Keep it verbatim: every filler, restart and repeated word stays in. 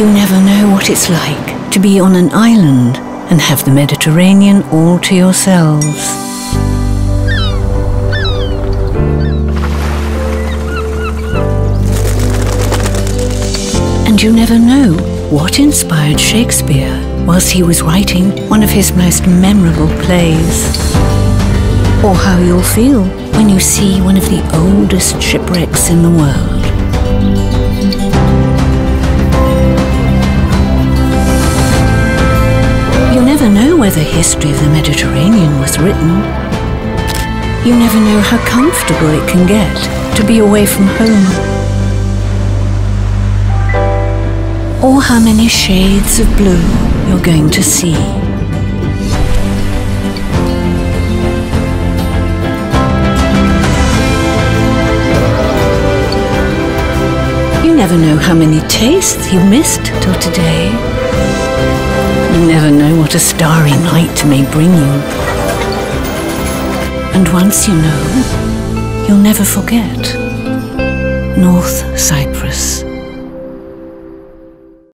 You'll never know what it's like to be on an island and have the Mediterranean all to yourselves. And you never know what inspired Shakespeare whilst he was writing one of his most memorable plays. Or how you'll feel when you see one of the oldest shipwrecks in the world. You never know where the history of the Mediterranean was written. You never know how comfortable it can get to be away from home. Or how many shades of blue you're going to see. You never know how many tastes you've missed till today. You never know what a starry night may bring you. And once you know, you'll never forget. North Cyprus.